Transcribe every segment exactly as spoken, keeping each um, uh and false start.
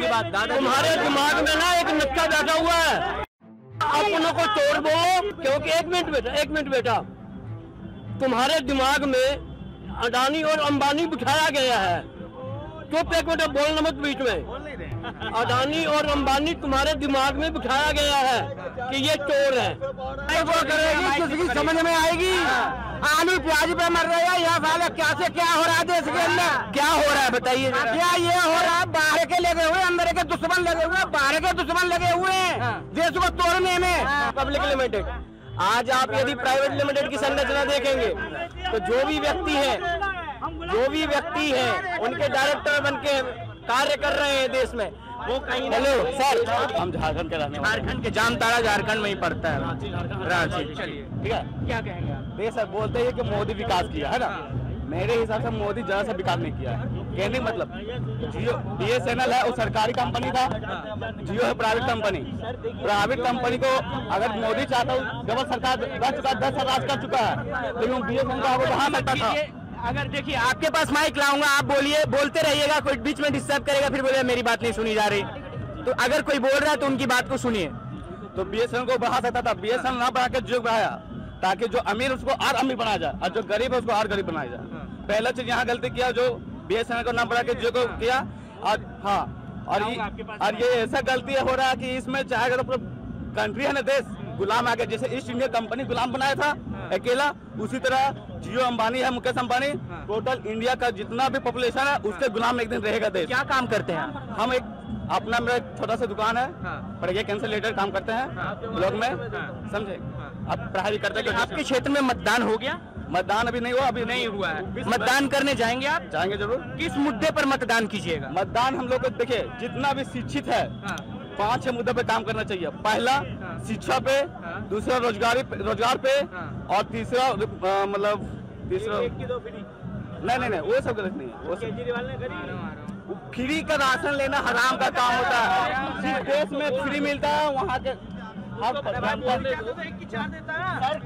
की बात तुम्हारे दिमाग में ना एक नक्शा बैठा हुआ है। अपनों को तोड़ दो, क्योंकि एक मिनट बेटा, एक मिनट बेटा, तुम्हारे दिमाग में अडानी और अंबानी बिठाया गया है। चुप एक मिनट, बोलना मत बीच में। अडानी और अंबानी तुम्हारे दिमाग में बिठाया गया है कि ये चोर है। वो करेगी किसकी समझ में आएगी? आलू प्याज पे मर रहे हैं। यहाँ साला क्या से क्या हो रहा है देश के अंदर? क्या हो रहा है बताइए? क्या ये हो रहा है? बाहर के लगे हुए, अंदर के दुश्मन लगे हुए, बाहर के दुश्मन लगे हुए हैं देश को तोड़ने में। पब्लिक लिमिटेड, आज आप यदि प्राइवेट लिमिटेड की संरचना देखेंगे तो जो भी व्यक्ति है, जो भी व्यक्ति है, उनके डायरेक्टर बनके कार्य कर रहे हैं देश में। वो कहीं हेलो सर, हम झारखंड के रहने वाले, झारखंड के जामताड़ा झारखंड में ही पड़ता है, रांची। चलिए ठीक है, क्या कहेंगे आप? ये सर बोलते हैं कि मोदी विकास किया है ना, मेरे हिसाब से मोदी जरा सा विकास नहीं किया। कहने मतलब Jio B S N L है वो सरकारी कंपनी था, जियो है प्राइवेट कंपनी। प्राइवेट कंपनी को अगर मोदी चाहता हो, डबल सरकार रह चुका, दस साल राज कर चुका है, लेकिन बी एस एन एल का वहाँ मिलता था। अगर देखिए, आपके पास माइक लाऊंगा, आप बोलिए, बोलते रहिएगा, कोई बीच में डिस्टर्ब करेगा फिर बोलेगा मेरी बात नहीं सुनी जा रही। तो अगर कोई बोल रहा है तो उनकी बात को सुनिए। तो बी एस एन एल को बढ़ा सकता था, बी एस एन एल ना बढ़ा के जियो बढ़ाया, ताकि जो अमीर उसको और अमीर बनाया जाए और जो गरीब है उसको और गरीब बनाया जाए। पहला चीज यहाँ गलती किया जो बी एस एन एल को ना बढ़ा के जियो को किया। और हाँ, और ये और ये ऐसा गलती हो रहा है कि इसमें चाहे अगर कंट्री है ना, देश गुलाम आ गया। जैसे ईस्ट इंडिया कंपनी गुलाम बनाया था अकेला, उसी तरह जियो अंबानी है, मुकेश अंबानी, टोटल इंडिया का जितना भी पॉपुलेशन है उसके गुलाम एक दिन रहेगा देश। क्या काम करते हैं हम? एक अपना मेरा छोटा सा दुकान है, पढ़ाई कैंसिल लेटर काम करते हैं ब्लॉग में, समझे? अब पढ़ाई करते हैं। आपके क्षेत्र में मतदान हो गया? मतदान अभी नहीं हुआ, अभी नहीं हुआ है। मतदान करने जाएंगे आप? जाएंगे जरूर। किस मुद्दे पर मतदान कीजिएगा? मतदान हम लोग को देखिये, जितना भी शिक्षित है पाँच छह मुद्दे पे काम करना चाहिए। पहला शिक्षा पे, दूसरा रोजगारी रोजगार पे, और तीसरा मतलब तीसरा नहीं नहीं नहीं वो सब गलत नहीं है। वो सब फ्री का राशन लेना हराम का काम होता है। जिस देश में फ्री मिलता है वहाँ के सर,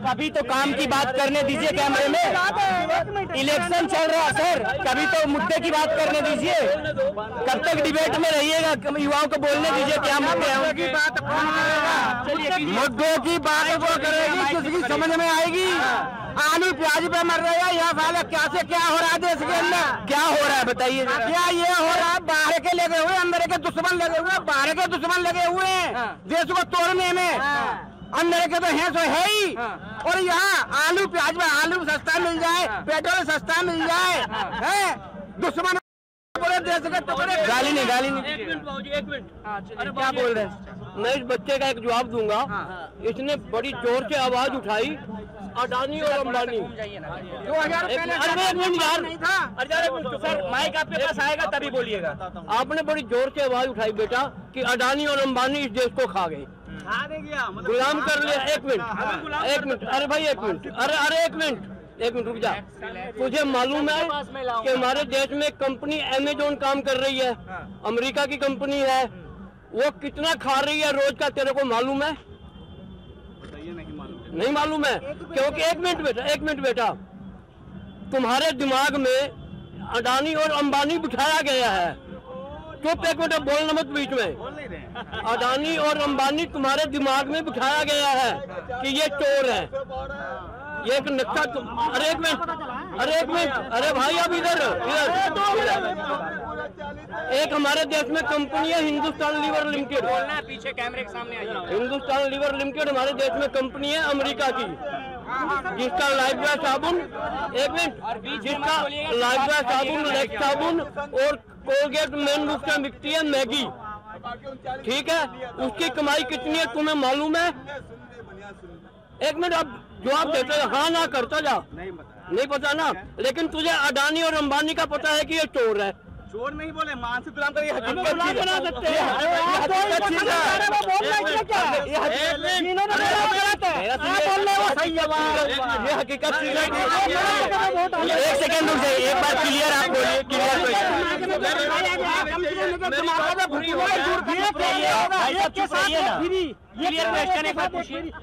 कभी तो काम की बात करने दीजिए कैमरे में। इलेक्शन चल रहा है सर, कभी तो मुद्दे की बात करने दीजिए। कब तक डिबेट में रहिएगा? युवाओं को बोलने दीजिए क्या मुद्दे हैं। उनकी बात मुद्दों की बात वो करेगी किसकी समझ में आएगी? आलू प्याज पे मर रहे हैं। यहाँ साला क्या से क्या हो रहा है देश के अंदर? क्या हो रहा है बताइए? क्या ये हो रहा है? बाहर के लगे हुए, अंदर के दुश्मन लगे हुए, बाहर के दुश्मन लगे हुए हैं देश को तोड़ने में। अंदर के तो है सो है ही, और यहाँ आलू प्याज में आलू सस्ता मिल जाए, पेट्रोल सस्ता मिल जाए, है दुश्मन पूरे देश के टुकड़े। गाली नहीं, गाली नहीं। एक मिनट, एक मिनट, अरे क्या बोल रहे हैं? मैं इस बच्चे का एक जवाब दूंगा। इसने बड़ी जोर से आवाज उठाई, अडानी और अंबानी। सर माइक आपके पास आएगा तभी बोलिएगा। आपने बड़ी जोर से आवाज उठाई बेटा कि अडानी और अंबानी इस देश को खा गई, गुलाम कर लिया। एक मिनट, एक मिनट, अरे भाई एक मिनट, अरे अरे एक मिनट, एक मिनट रुक जा। तुझे मालूम है कि हमारे देश में कंपनी अमेजोन काम कर रही है, अमेरिका की कंपनी है, वो कितना खा रही है रोज का? तेरे को मालूम है? नहीं मालूम है, क्योंकि एक मिनट बेटा, एक मिनट बेटा, तुम्हारे दिमाग में अडानी और अंबानी बिठाया गया है। चुप एक मिनट, बोलना मत बीच में। अडानी और अंबानी तुम्हारे दिमाग में बिठाया गया है कि ये चोर है, ये एक नक्शा। अरे एक मिनट, अरे एक मिनट, अरे भाई अब इधर इधर। एक हमारे देश में कंपनी है हिंदुस्तान लीवर लिमिटेड, बोलना पीछे कैमरे के सामने आ। हिंदुस्तान लीवर लिमिटेड हमारे देश में कंपनी है अमेरिका की, जिसका लाइफ बॉय साबुन, एक मिनट, जिसका लाइफ बॉय साबुन, लेक्स साबुन और कोलगेट मेन रूप से बिकती है मैगी, ठीक है? उसकी कमाई कितनी है तुम्हें मालूम है? एक मिनट, अब जो आप कहते हो हाँ ना करता जा, नहीं पता, नहीं पता ना। लेकिन तुझे अडानी और अंबानी का पता है कि ये चोर है। चोर नहीं बोले, मानसिक गुलाम का ये हकीकत बना सकते हैं। एक सेकंड रुक जाइए, एक बार क्लियर आप बोलिए, क्लियर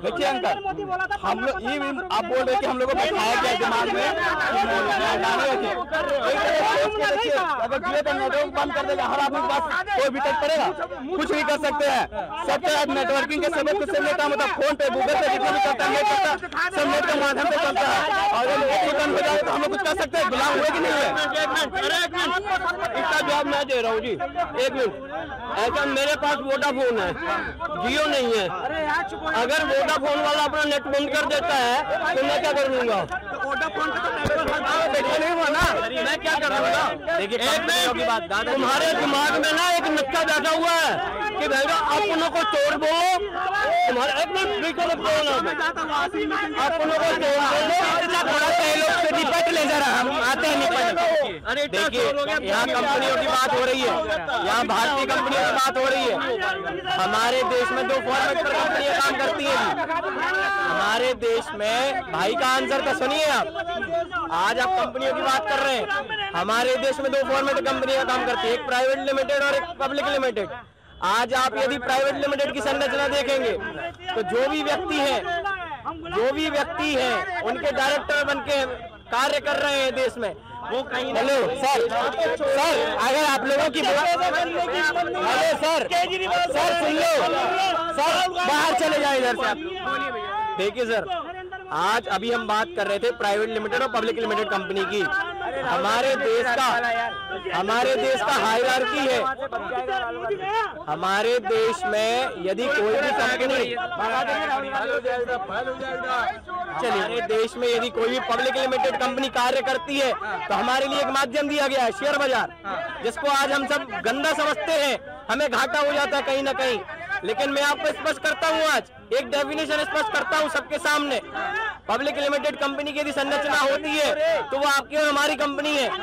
देखिए अंकल, हम लोग आप बोल रहे कि हम लोग को बैठाया गया दिमाग में अगर जियो का बंद कर देगा हर आदमी के पास कोई भी तक पड़ेगा, कुछ नहीं कर सकते हैं। सबके आज नेटवर्किंग के सब कुछ सब लेता मतलब फोन पे गूगल पे जितना भी करता है सब नेट के माध्यम से चलता है। और जब नेट बंद हो जाए तो हम लोग कुछ कर सकते हैं, गुलाम हुए कि नहीं हुए? इसका जवाब मैं दे रहा हूँ जी, एक मिनट। ऐसा मेरे पास वोडाफोन है, जियो नहीं है। अगर वोडाफोन वाला अपना नेट बंद कर देता है तो मैं क्या कर लूंगा? वोडाफोन का देखिए नहीं हुआ ना, मैं क्या कर लूंगा? देखिए बात तुम्हारे दिमाग में ना एक नक्शा बैठा हुआ है कि भैया अपनों को तोड़ दो, तुम्हारे अपने बिल्कुल अपनों को निपट ले जा रहा हम आते हैं निपट। देखिए यहाँ कंपनियों की बात हो रही है, यहाँ भारतीय कंपनियों की बात हो रही है। हमारे देश में दो फॉर्मेट पर कंपनियां काम करती है हमारे देश में। भाई का आंसर तो सुनिए आप, आज आप कंपनियों की बात कर रहे हैं। हमारे देश में दो फॉर्मेट कंपनियां काम करती है, एक प्राइवेट लिमिटेड और एक पब्लिक लिमिटेड। आज आप यदि प्राइवेट लिमिटेड की संरचना देखेंगे तो जो भी व्यक्ति है जो भी व्यक्ति है उनके डायरेक्टर बन के कार्य कर रहे हैं देश में वो कहीं। हेलो सर, सर अगर आप लोगों की बात, हेलो सर सर सुन लो सर, बाहर चले जाए इधर से आप। देखिए सर, आज अभी हम बात कर रहे थे प्राइवेट लिमिटेड और पब्लिक लिमिटेड कंपनी की। हमारे देश का हमारे देश का हायरार्की है। हमारे देश में यदि कोई भी कंपनी चलिए देश में यदि कोई भी पब्लिक लिमिटेड कंपनी कार्य करती है तो हमारे लिए एक माध्यम दिया गया है शेयर बाजार, जिसको आज हम सब गंदा समझते हैं, हमें घाटा हो जाता है कहीं ना कहीं। लेकिन मैं आपको स्पष्ट करता हूँ, आज एक डेफिनेशन स्पष्ट करता हूँ सबके सामने। पब्लिक लिमिटेड कंपनी की यदि संरचना होती है तो वो आपकी और हमारी कंपनी है।